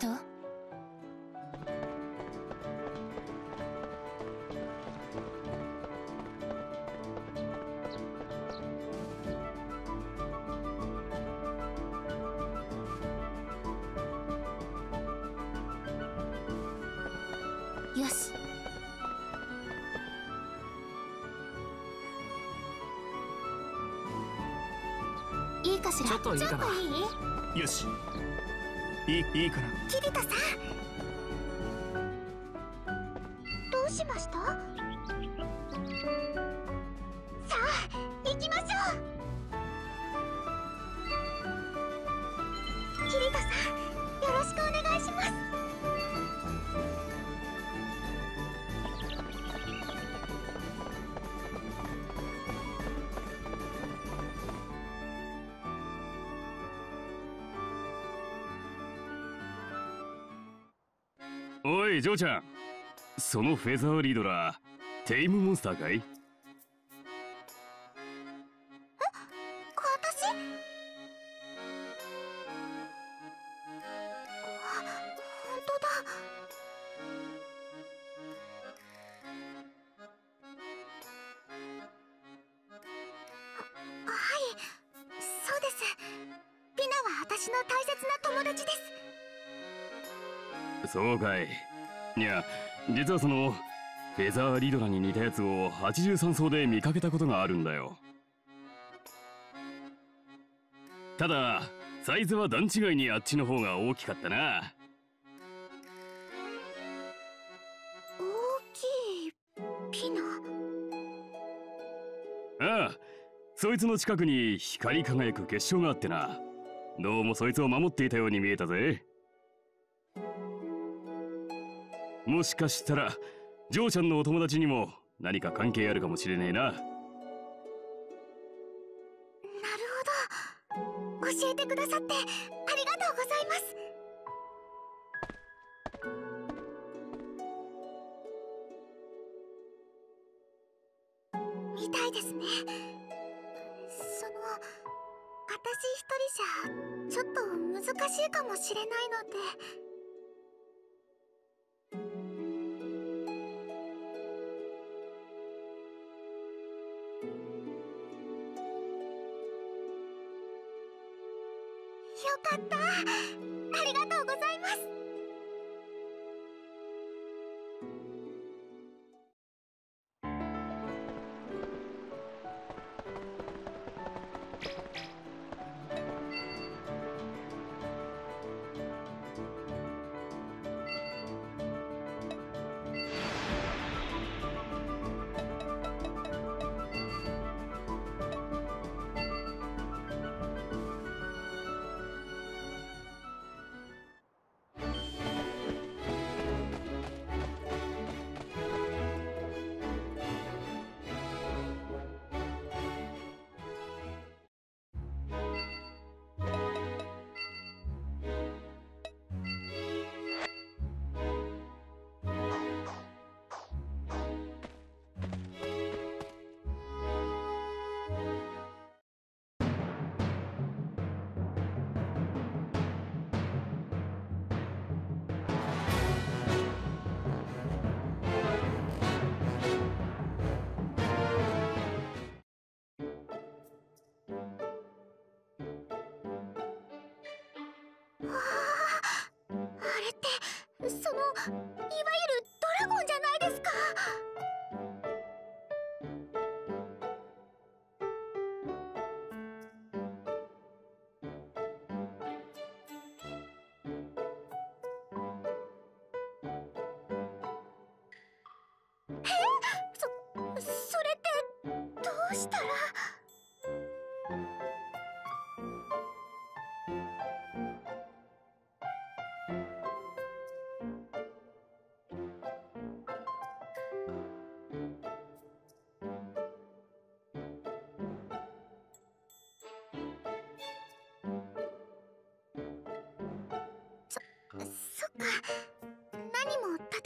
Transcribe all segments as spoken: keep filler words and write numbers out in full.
Kirito. Yoshi. Yoshi. Yoshi. Yoshi. Yoshi. Yoshi. Kirito-san. おい、ジョーちゃん。そのフェザーリードラー、テイムモンスターかい？え、私？本当だ。は、はい、そうです。ピナは私の大切な友達です。 そうかい。いや、実はそのフェザーリドラに似たやつをはちじゅうさん層で見かけたことがあるんだよ。ただサイズは段違いにあっちの方が大きかったな。大きいピナ。ああ、そいつの近くに光り輝く結晶があってな。どうもそいつを守っていたように見えたぜ。 もしかしたらジョーちゃんのお友達にも何か関係あるかもしれねえな。なるほど。教えてくださってありがとうございます。みたいですね。その私一人じゃちょっと難しいかもしれないので。 そのいわゆるドラゴンじゃないですか。え、そ、それってどうしたら？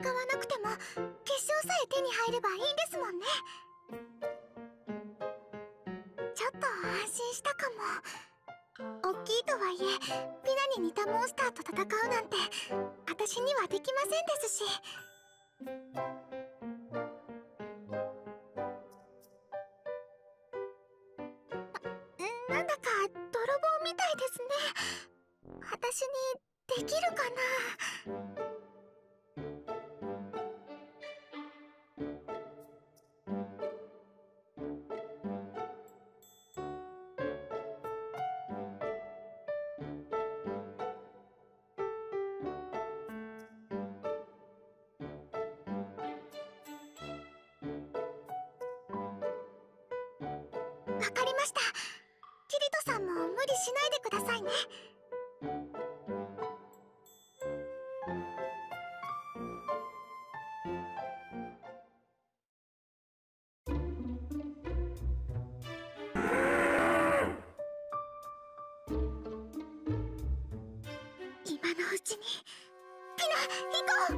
使わなくても結晶さえ手に入ればいいんですもんね。ちょっと安心したかも。大きいとはいえピナに似たモンスターと戦うなんて私にはできませんですし。な、なんだか泥棒みたいですね。私にできるかな。キリトさんも無理しないでくださいね。今のうちにピナ行こう。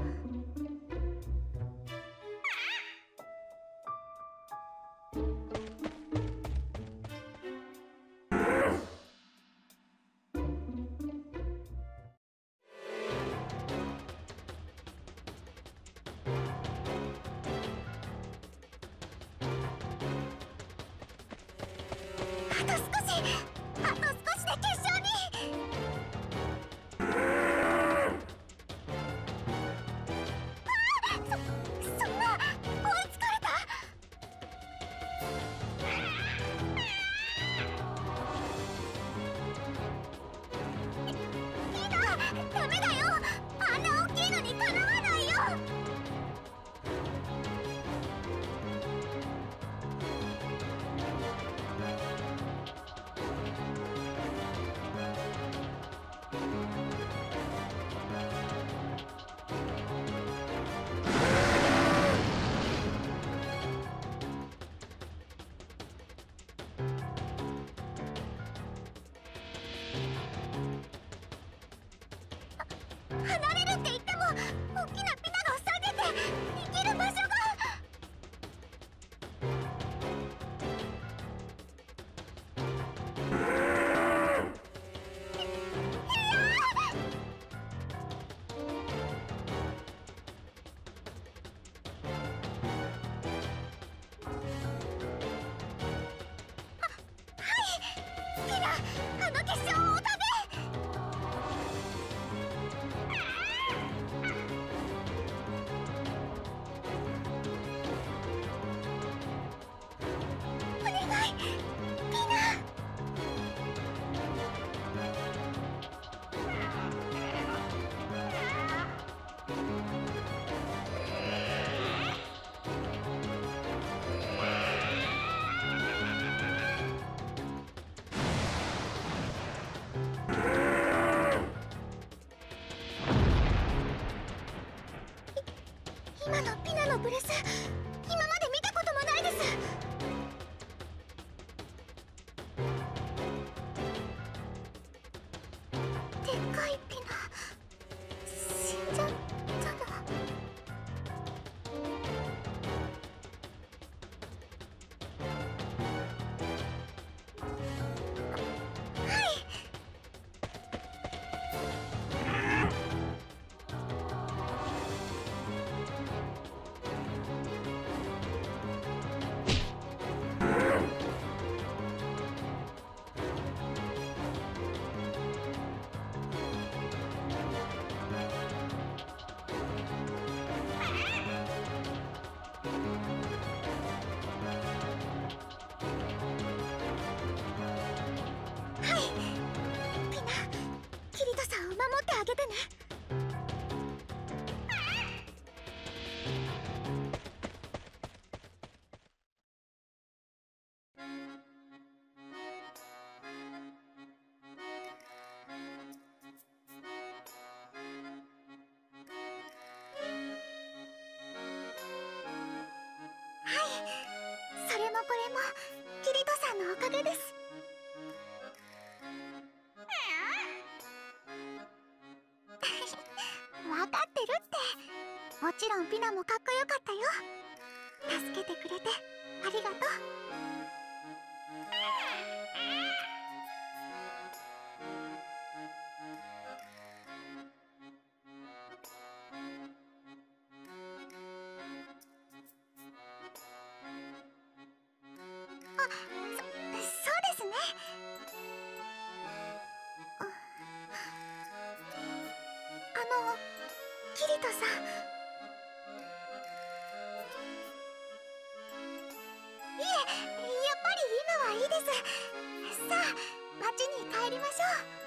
これもキリトさんのおかげです。分かってるって。もちろんピナもかっこよかったよ。助けてくれてありがとう。トさん。いえ、やっぱり今はいいです。さあ、町に帰りましょう。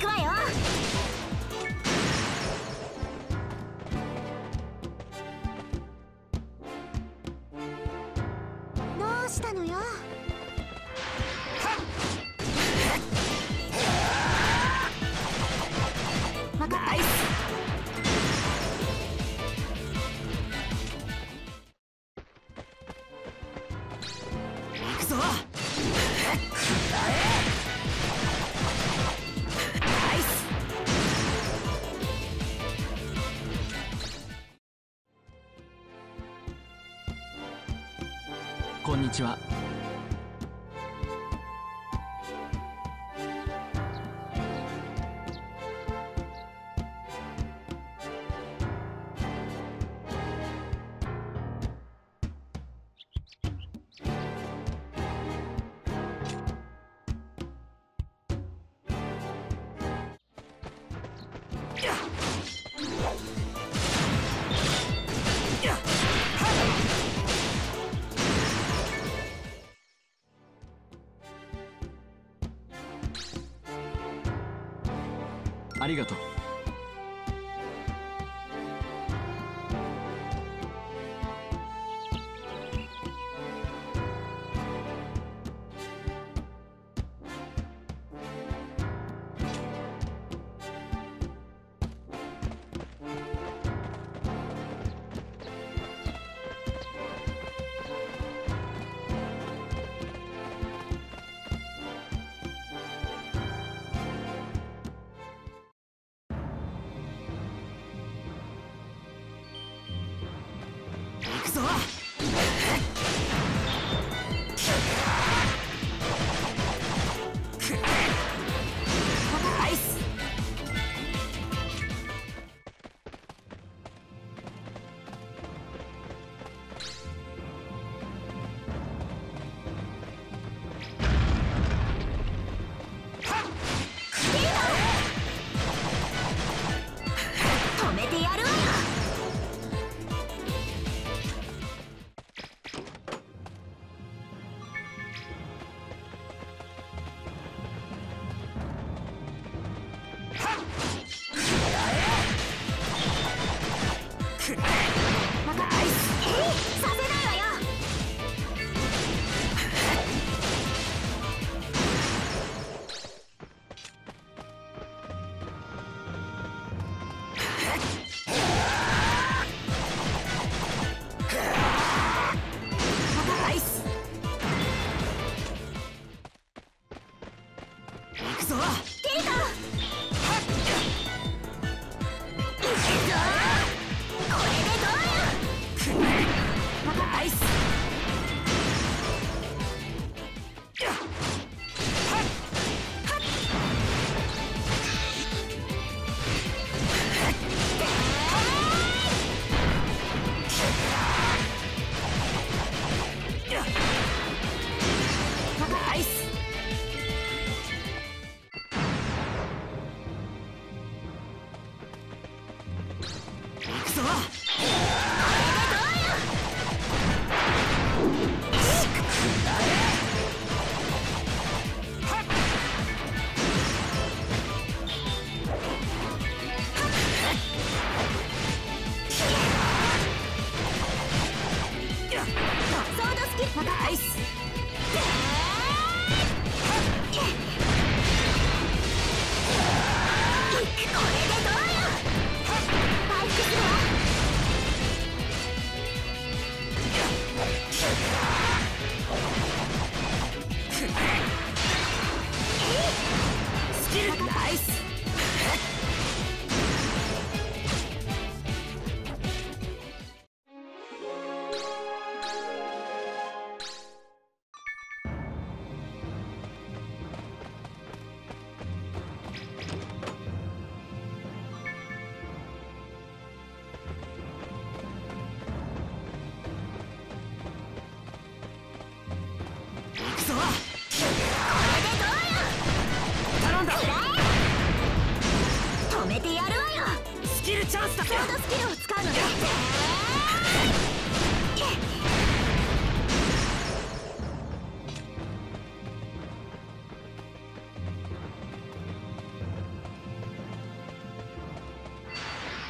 Quem? したのよ。わかった。行くぞ。こんにちは。ありがとう。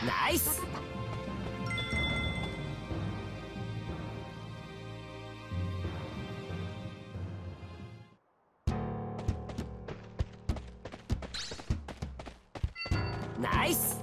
ナイス。ナイス